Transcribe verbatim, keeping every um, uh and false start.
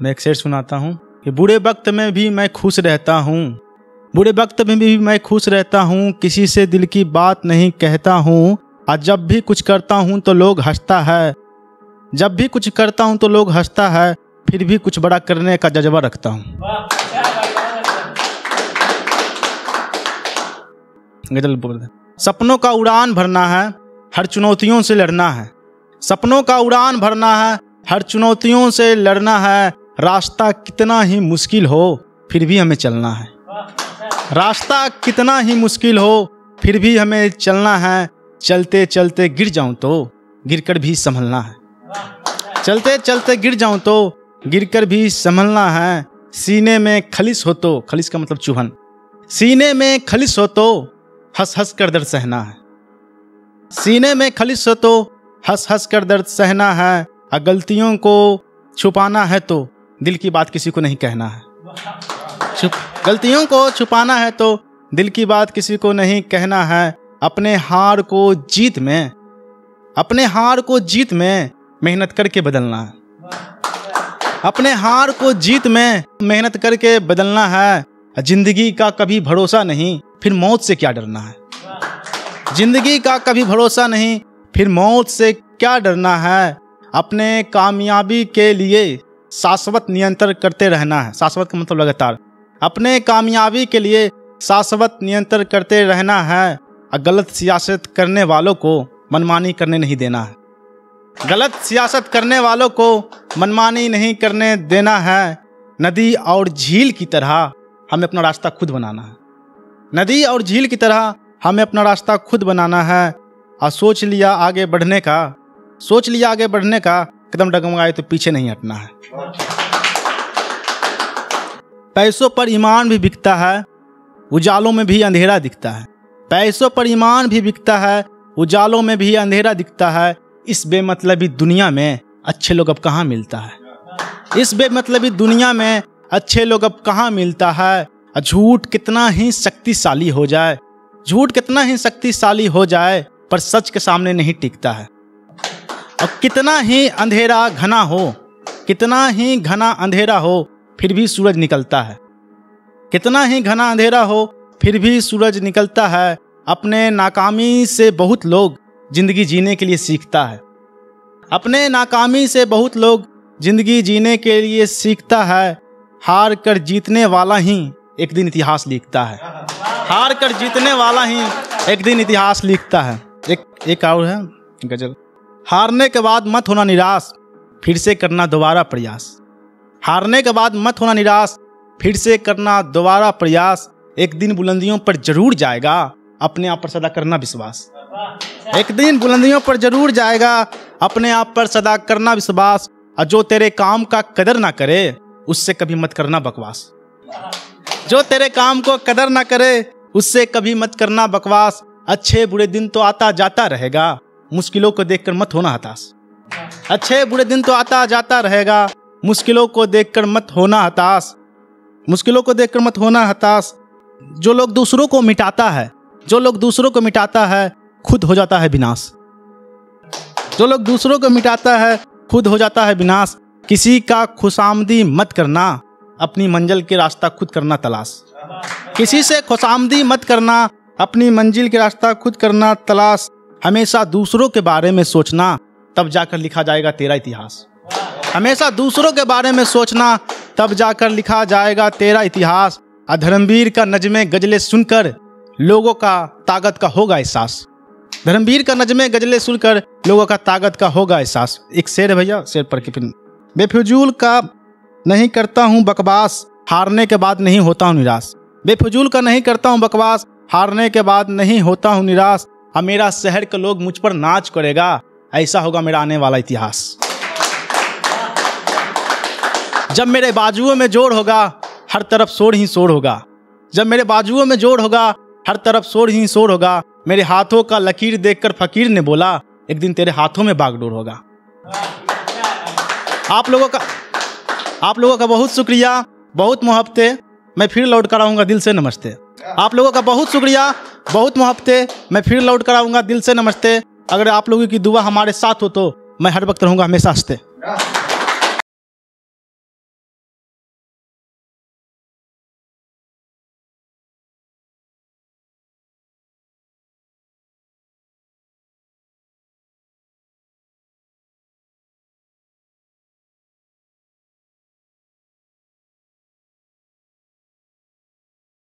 मैं एक शेर सुनाता हूँ कि बुरे वक्त में भी मैं खुश रहता हूँ, बुरे वक्त में भी मैं खुश रहता हूँ, किसी से दिल की बात नहीं कहता हूँ। और जब भी कुछ करता हूँ तो लोग हंसता है, जब भी कुछ करता हूँ तो लोग हंसता है, फिर भी कुछ बड़ा करने का जज्बा रखता हूँ। गजल बोल दे। सपनों का उड़ान भरना है, हर चुनौतियों से लड़ना है, सपनों का उड़ान भरना है, हर चुनौतियों से लड़ना है। रास्ता कितना ही मुश्किल हो फिर भी हमें चलना है, रास्ता कितना ही मुश्किल हो फिर भी हमें चलना है। चलते चलते गिर जाऊं तो गिरकर भी संभलना है, चलते चलते गिर जाऊं तो गिरकर भी संभलना है। सीने में खलिस हो तो, खलिस का मतलब चूहन, सीने में खलिस हो तो हंस हंस कर दर्द सहना है, सीने में खलिस हो तो हंस हंस कर दर्द सहना है। और गलतियों को छुपाना है तो दिल की बात किसी को नहीं कहना है, छुप गलतियों को छुपाना है तो दिल की बात किसी को नहीं कहना है। अपने हार को जीत में, अपने हार को जीत में मेहनत करके बदलना है, अपने हार को जीत में मेहनत करके बदलना है। जिंदगी का कभी भरोसा नहीं फिर मौत से क्या डरना है, जिंदगी का कभी भरोसा नहीं फिर मौत से क्या डरना है। अपने कामयाबी के लिए शाश्वत नियंत्रण करते रहना है, शाश्वत का मतलब लगातार, अपने कामयाबी के लिए शाश्वत नियंत्रण करते रहना है। और गलत सियासत करने वालों को मनमानी करने नहीं देना है, गलत सियासत करने वालों को मनमानी नहीं करने देना है। नदी और झील की तरह हमें अपना रास्ता खुद बनाना है, नदी और झील की तरह हमें अपना रास्ता खुद बनाना है। और सोच लिया आगे बढ़ने का, सोच लिया आगे बढ़ने का, कदम डगमगाए तो पीछे नहीं हटना है। पैसों पर ईमान भी बिकता है, उजालों में भी अंधेरा दिखता है, पैसों पर ईमान भी बिकता है, उजालों में भी अंधेरा दिखता है। इस बेमतलबी दुनिया में अच्छे लोग अब कहाँ मिलता है, इस बेमतलबी दुनिया में अच्छे लोग अब कहाँ मिलता है। झूठ कितना ही शक्तिशाली हो जाए, झूठ कितना ही शक्तिशाली हो जाए, पर सच के सामने नहीं टिकता है। और कितना ही अंधेरा घना हो, कितना ही घना अंधेरा हो, फिर भी सूरज निकलता है, कितना ही घना अंधेरा हो, फिर भी सूरज निकलता है। अपने नाकामी से बहुत लोग जिंदगी जीने के लिए सीखता है, अपने नाकामी से बहुत लोग जिंदगी जीने के लिए सीखता है। हार कर जीतने वाला ही एक दिन इतिहास लिखता है, हार कर जीतने वाला ही एक दिन इतिहास लिखता है। एक एक और है गजल। हारने के बाद मत होना निराश, फिर से करना दोबारा प्रयास, हारने के बाद मत होना निराश, फिर से करना दोबारा प्रयास। एक दिन बुलंदियों पर जरूर जाएगा, अपने आप पर सदा करना विश्वास, एक दिन बुलंदियों पर जरूर जाएगा, अपने आप पर सदा करना विश्वास। और जो तेरे काम का कदर ना करे उससे कभी मत करना बकवास, जो तेरे काम को कदर ना करे उससे कभी मत करना बकवास। अच्छे बुरे दिन तो आता जाता रहेगा, मुश्किलों को देखकर मत होना हताश, अच्छे बुरे दिन तो आता जाता रहेगा, मुश्किलों को देखकर मत होना हताश, मुश्किलों को देखकर मत होना हताश। जो लोग दूसरों को मिटाता है, जो लोग दूसरों को मिटाता है, खुद हो जाता है विनाश, जो लोग दूसरों को मिटाता है, खुद हो जाता है विनाश। किसी का खुशामदी मत करना, अपनी मंजिल के रास्ता खुद करना तलाश, किसी से खुशामदी मत करना, अपनी मंजिल के रास्ता खुद करना तलाश। हमेशा दूसरों के बारे में सोचना, तब जाकर लिखा जाएगा तेरा इतिहास, हमेशा दूसरों के बारे में सोचना, तब जाकर लिखा जाएगा तेरा इतिहास। धर्मवीर का नज़्मे गज़लें सुनकर लोगों का ताकत का होगा एहसास, धर्मवीर का नज़्मे गज़लें सुनकर लोगों का ताकत का होगा एहसास। एक शेर भैया, शेर पर के फिर। बेफिजूल का नहीं करता हूँ बकवास, हारने के बाद नहीं होता हूँ निराश, बेफिजूल का नहीं करता हूँ बकवास, हारने के बाद नहीं होता हूँ निराश। अब मेरा शहर के लोग मुझ पर नाच करेगा, ऐसा होगा मेरा आने वाला इतिहास। जब मेरे बाजुओं में जोड़ होगा हर तरफ शोर ही शोर होगा, जब मेरे बाजुओं में जोड़ होगा हर तरफ शोर ही शोर होगा। मेरे हाथों का लकीर देखकर फकीर ने बोला, एक दिन तेरे हाथों में बागडोर होगा। आप लोगों का आप लोगों का बहुत शुक्रिया, बहुत मोहब्बतें। मैं फिर लौट कर आऊँगा, दिल से नमस्ते। आप लोगों का बहुत शुक्रिया, बहुत मोहब्बतें। मैं फिर लौट कर आऊँगा, दिल से नमस्ते। अगर आप लोगों की दुआ हमारे साथ हो तो मैं हर वक्त रहूँगा हमेशा हंसते।